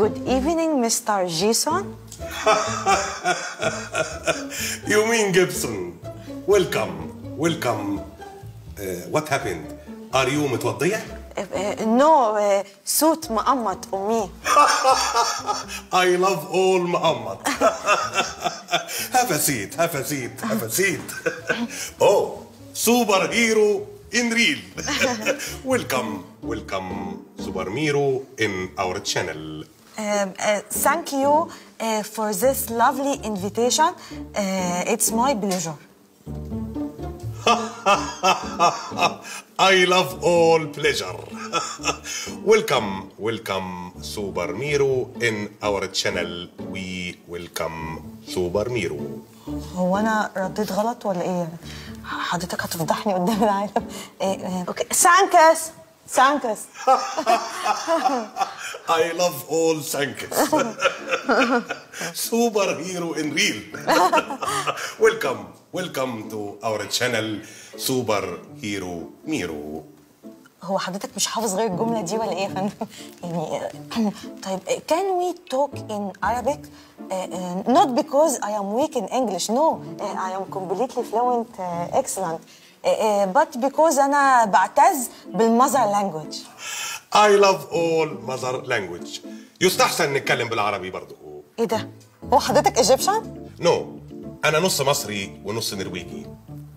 Good evening, Mr. Jason. You mean Gibson. Welcome, welcome. What happened? Are you متوضية؟ No, suit Muhammad or me. I love all Muhammad. Have a seat, have a seat, have a seat. Oh, SuperMiro in real. Welcome, welcome, SuperMiro in our channel. Thank you for this lovely invitation. It's my pleasure. I love all pleasure. Welcome, welcome, SuperMiro in our channel. We welcome SuperMiro. هو أنا رديت غلط ولا إيه؟ حضرتك هتفضحني قدام العالم. أوكي، سانكس سانكس. I love all Sankis. SuperMiro in real. Welcome, welcome to our channel SuperMiro Miro. هو حضرتك مش حافظ غير الجملة دي ولا إيه يا فندم؟ يعني طيب can we talk in Arabic? Not because I am weak in English. No, I am completely fluent, excellent. But because أنا بعتز بالmother language. I love all mother language. يستحسن نتكلم بالعربي برضه. إيه ده؟ هو حضرتك إيجيبشن؟ نو، أنا نص مصري ونص نرويجي.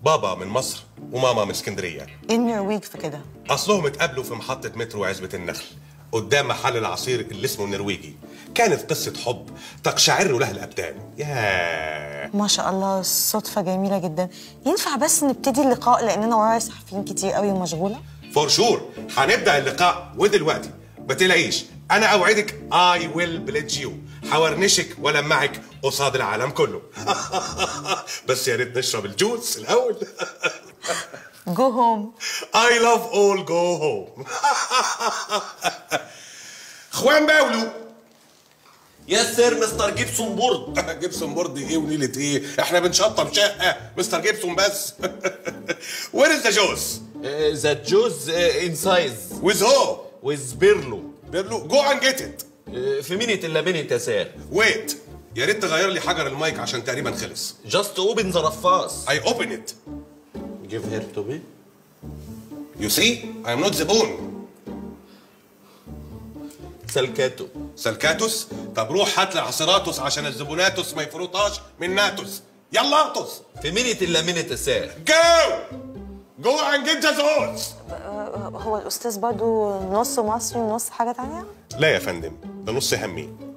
بابا من مصر وماما من اسكندرية. إيه النرويج في كده؟ أصلهم اتقابلوا في محطة مترو عزبة النخل قدام محل العصير اللي اسمه النرويجي. كانت قصة حب تقشعر له الأبدان. ياه ما شاء الله، الصدفة جميلة جدا. ينفع بس نبتدي اللقاء لأن أنا ورايا صحفيين كتير قوي ومشغولة؟ فور شور هنبدأ اللقاء ودلوقتي. ما تلاقيش، أنا أوعدك I will pledge you حورنشك ولمعك قصاد العالم كله. بس يا ريت نشرب الجوز الأول. Go home. I love all go home. خوان باولو. يس سير مستر جيبسون بورد. جيبسون بورد ايه ونيلة ايه؟ احنا بنشطب شقة مستر جيبسون بس. وير از ذا جوز؟ ذا جوز انسايز. ويز هو؟ ويز بيرلو. بيرلو جو اند جيت ات. في مينيت الا مينيت يا سير. ويت. يا ريت تغير لي حجر المايك عشان تقريبا خلص. جاست اوبن ذا رفاص. اي اوبن ات. Give her to me. You see, I'm not the bone. سلكاتو. سلكاتوس؟ طب روح هات لي عصيراتوس عشان الزبوناتوس ما يفرطهاش من ناتوس. يلا اغطس. في مينيت الا مينيت يا سير. جو! جو اند جيت ذا زوز. هو الأستاذ برضه نص مصري ونص حاجة تانية؟ لا يا فندم، ده نص همي.